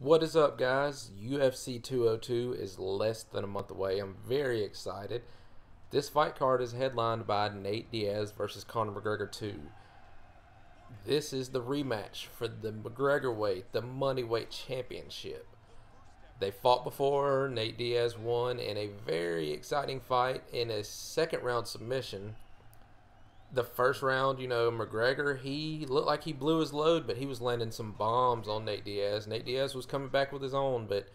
What is up, guys? UFC 202 is less than a month away. I'm very excited. This fight card is headlined by Nate Diaz versus Conor McGregor 2. This is the rematch for the McGregor weight, the Moneyweight Championship. They fought before. Nate Diaz won in a very exciting fight in a second round submission. The first round, you know, McGregor, he looked like he blew his load, but he was landing some bombs on Nate Diaz. Nate Diaz was coming back with his own, but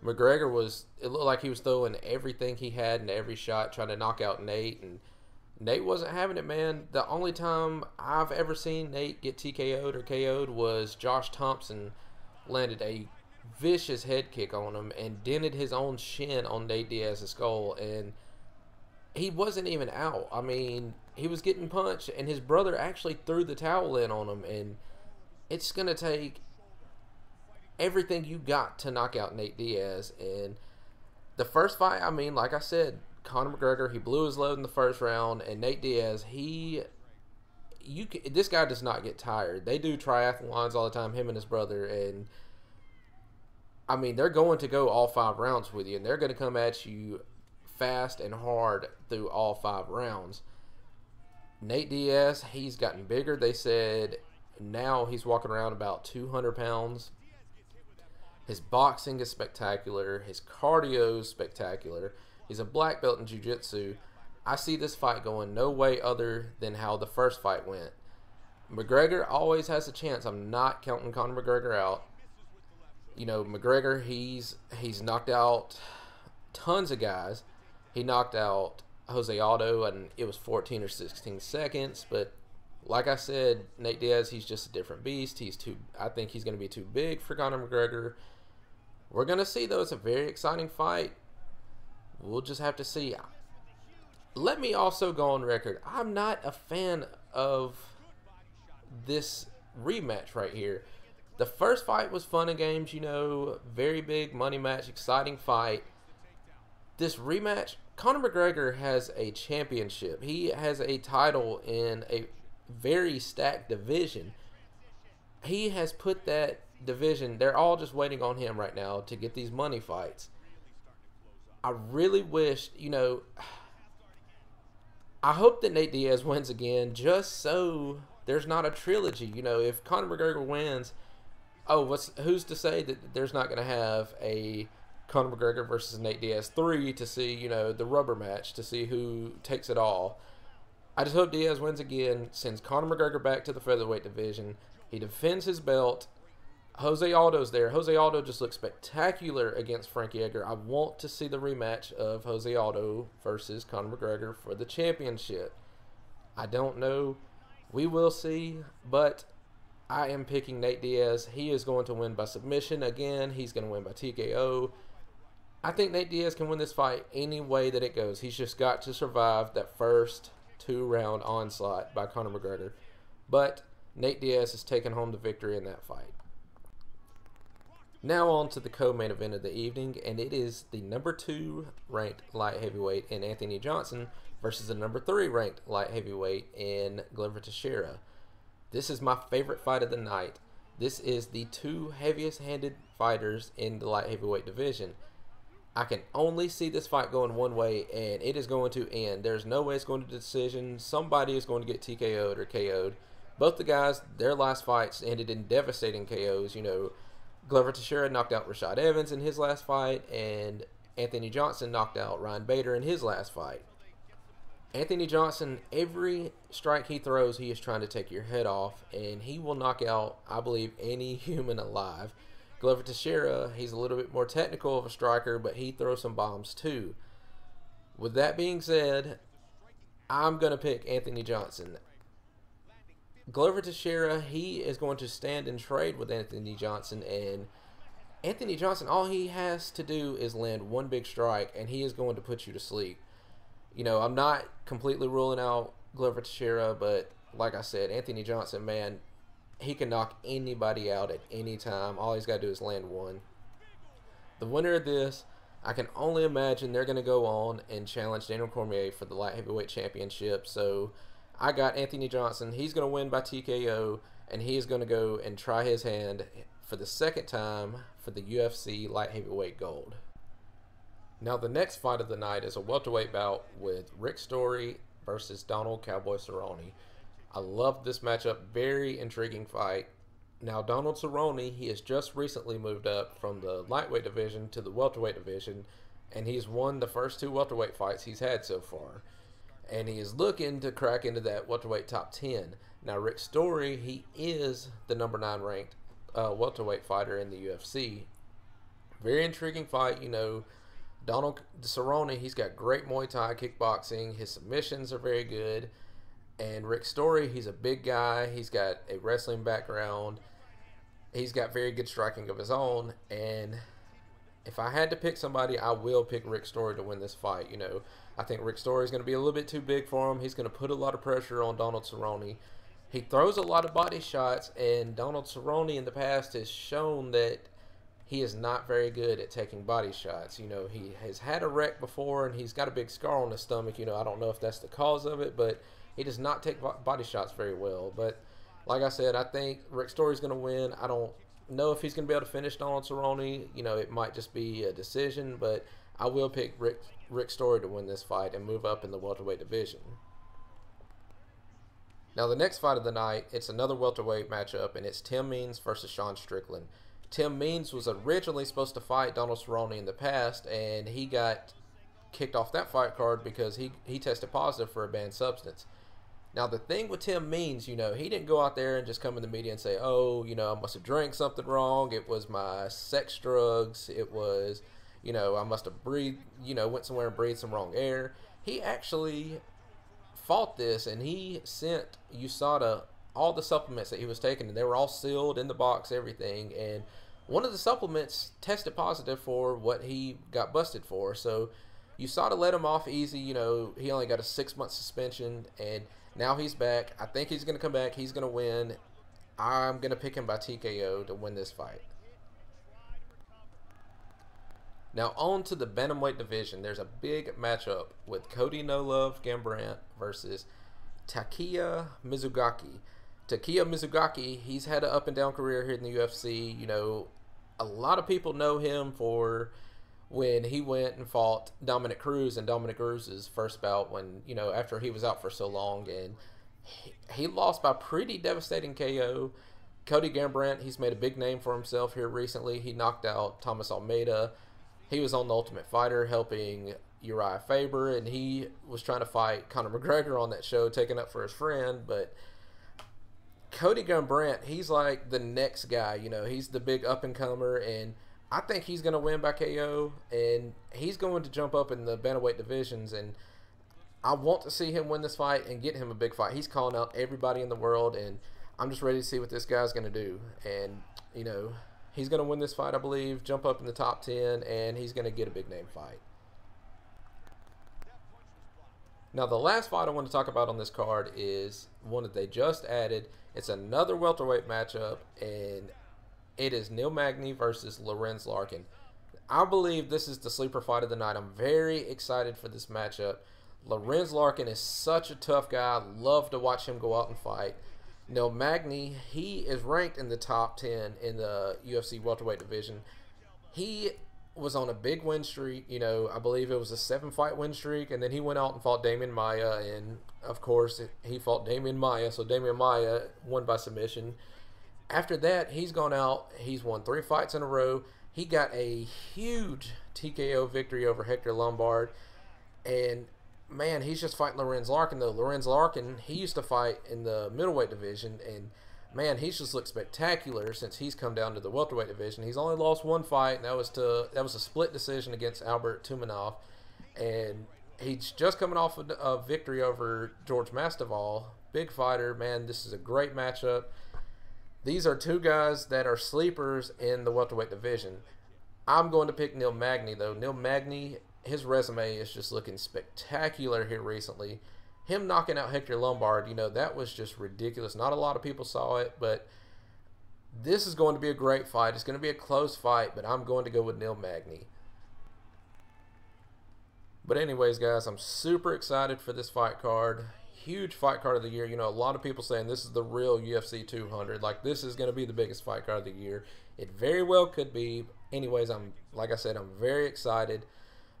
McGregor was, it looked like he was throwing everything he had in every shot, trying to knock out Nate, and Nate wasn't having it, man. The only time I've ever seen Nate get TKO'd or KO'd was Josh Thompson landed a vicious head kick on him and dented his own shin on Nate Diaz's skull, and he wasn't even out. I mean, he was getting punched, and his brother actually threw the towel in on him, and it's going to take everything you got to knock out Nate Diaz. And the first fight, I mean, like I said, Conor McGregor, he blew his load in the first round, and Nate Diaz, this guy does not get tired. They do triathlons all the time, him and his brother, and I mean, they're going to go all 5 rounds with you, and they're going to come at you fast and hard through all 5 rounds. Nate Diaz, he's gotten bigger. They said now he's walking around about 200 pounds. His boxing is spectacular. His cardio is spectacular. He's a black belt in jiu-jitsu. I see this fight going no way other than how the first fight went. McGregor always has a chance. I'm not counting Conor McGregor out. You know, McGregor, he's knocked out tons of guys. He knocked out Jose Aldo, and it was 14 or 16 seconds. But like I said, Nate Diaz, he's just a different beast. I think he's going to be too big for Conor McGregor. We're going to see, though. It's a very exciting fight. We'll just have to see. Let me also go on record. I'm not a fan of this rematch right here. The first fight was fun and games, you know, very big money match, exciting fight. This rematch, Conor McGregor has a championship. He has a title in a very stacked division. He has put that division, they're all just waiting on him right now to get these money fights. I really wish, you know, I hope that Nate Diaz wins again just so there's not a trilogy. You know, if Conor McGregor wins, who's to say that there's not going to have a Conor McGregor versus Nate Diaz 3 to see, you know, the rubber match, to see who takes it all. I just hope Diaz wins again, sends Conor McGregor back to the featherweight division. He defends his belt. Jose Aldo's there. Jose Aldo just looks spectacular against Frankie Edgar. I want to see the rematch of Jose Aldo versus Conor McGregor for the championship. I don't know. We will see, but I am picking Nate Diaz. He is going to win by submission again. He's going to win by TKO. I think Nate Diaz can win this fight any way that it goes. He's just got to survive that first 2-round onslaught by Conor McGregor. But Nate Diaz has taken home the victory in that fight. Now on to the co-main event of the evening, and it is the number 2 ranked light heavyweight in Anthony Johnson versus the number 3 ranked light heavyweight in Glover Teixeira. This is my favorite fight of the night. This is the 2 heaviest-handed fighters in the light heavyweight division. I can only see this fight going one way, and it is going to end. There's no way it's going to decision. Somebody is going to get TKO'd or KO'd. Both the guys, their last fights ended in devastating KOs. You know, Glover Teixeira knocked out Rashad Evans in his last fight, and Anthony Johnson knocked out Ryan Bader in his last fight. Anthony Johnson, every strike he throws, he is trying to take your head off, and he will knock out, I believe, any human alive. Glover Teixeira, he's a little bit more technical of a striker, but he throws some bombs too. With that being said, I'm going to pick Anthony Johnson. Glover Teixeira, he is going to stand and trade with Anthony Johnson, and Anthony Johnson, all he has to do is land one big strike, and he is going to put you to sleep. You know, I'm not completely ruling out Glover Teixeira, but like I said, Anthony Johnson, man, he can knock anybody out at any time. All he's got to do is land one. The winner of this, I can only imagine they're going to go on and challenge Daniel Cormier for the light heavyweight championship. So I got Anthony Johnson. He's going to win by TKO, and he's going to go and try his hand for the second time for the UFC light heavyweight gold. Now the next fight of the night is a welterweight bout with Rick Story versus Donald Cowboy Cerrone. I love this matchup, very intriguing fight. Now Donald Cerrone, he has just recently moved up from the lightweight division to the welterweight division, and he's won the first two welterweight fights he's had so far. And he is looking to crack into that welterweight top 10. Now Rick Story, he is the number 9 ranked welterweight fighter in the UFC. Very intriguing fight, you know. Donald Cerrone, he's got great Muay Thai kickboxing. His submissions are very good. And Rick Story, he's a big guy. He's got a wrestling background. He's got very good striking of his own. And if I had to pick somebody, I will pick Rick Story to win this fight. You know, I think Rick Story is going to be a little bit too big for him. He's going to put a lot of pressure on Donald Cerrone. He throws a lot of body shots, and Donald Cerrone in the past has shown that he is not very good at taking body shots. You know, he has had a wreck before, and he's got a big scar on his stomach. You know, I don't know if that's the cause of it, but he does not take body shots very well. But like I said, I think Rick Story's going to win. I don't know if he's going to be able to finish Donald Cerrone. You know, it might just be a decision, but I will pick Rick Story to win this fight and move up in the welterweight division. Now the next fight of the night, it's another welterweight matchup, and it's Tim Means versus Sean Strickland. Tim Means was originally supposed to fight Donald Cerrone in the past, and he got kicked off that fight card because he tested positive for a banned substance. Now, the thing with Tim Means, you know, he didn't go out there and just come in the media and say, oh, you know, I must have drank something wrong. It was my sex drugs. It was, you know, I must have breathed, you know, went somewhere and breathed some wrong air. He actually fought this, and he sent USADA all the supplements that he was taking, and they were all sealed in the box, everything, and one of the supplements tested positive for what he got busted for. So USADA let him off easy. You know, he only got a 6-month suspension, and now he's back. I think he's going to come back. He's going to win. I'm going to pick him by TKO to win this fight. Now on to the bantamweight division. There's a big matchup with Cody No Love Garbrandt versus Takeya Mizugaki. Takeya Mizugaki, he's had an up-and-down career here in the UFC. You know, a lot of people know him for when he went and fought Dominic Cruz in Dominic Cruz's first bout when, you know, after he was out for so long. And he lost by pretty devastating KO. Cody Garbrandt, he's made a big name for himself here recently. He knocked out Thomas Almeida. He was on The Ultimate Fighter helping Uriah Faber, and he was trying to fight Conor McGregor on that show, taking up for his friend. But Cody Garbrandt, he's like the next guy. You know, he's the big up-and-comer, and I think he's going to win by KO, and he's going to jump up in the bantamweight divisions, and I want to see him win this fight and get him a big fight. He's calling out everybody in the world, and I'm just ready to see what this guy's going to do. And, you know, he's going to win this fight, I believe, jump up in the top 10, and he's going to get a big-name fight. Now, the last fight I want to talk about on this card is one that they just added. It's another welterweight matchup, and it is Neil Magny versus Lorenz Larkin. I believe this is the sleeper fight of the night. I'm very excited for this matchup. Lorenz Larkin is such a tough guy. I love to watch him go out and fight. Neil Magny, he is ranked in the top 10 in the UFC welterweight division. He was on a big win streak. You know, I believe it was a 7-fight win streak, and then he went out and fought Damian Maia, and of course he fought Damian Maia, so Damian Maia won by submission. After that, he's gone out, he's won 3 fights in a row. He got a huge TKO victory over Hector Lombard, and man, he's just fighting Lorenz Larkin though. Lorenz Larkin, he used to fight in the middleweight division, and man, he's just looked spectacular since he's come down to the welterweight division. He's only lost 1 fight, and that was a split decision against Albert Tumanov. And he's just coming off a victory over George Mastival. Big fighter, man, this is a great matchup. These are 2 guys that are sleepers in the welterweight division. I'm going to pick Neil Magny, though. Neil Magny, his resume is just looking spectacular here recently. Him knocking out Hector Lombard, you know, that was just ridiculous. Not a lot of people saw it, but this is going to be a great fight. It's going to be a close fight, but I'm going to go with Neil Magny. But anyways, guys, I'm super excited for this fight card. huge fight card of the year. You know, a lot of people saying this is the real UFC 200. Like, this is going to be the biggest fight card of the year. It very well could be. Anyways, like I said, I'm very excited.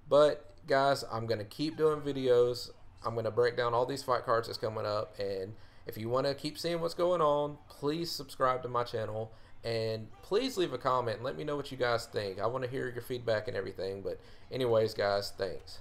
But, guys, I'm going to keep doing videos. I'm going to break down all these fight cards that's coming up. And if you want to keep seeing what's going on, please subscribe to my channel. And please leave a comment and let me know what you guys think. I want to hear your feedback and everything. But anyways, guys, thanks.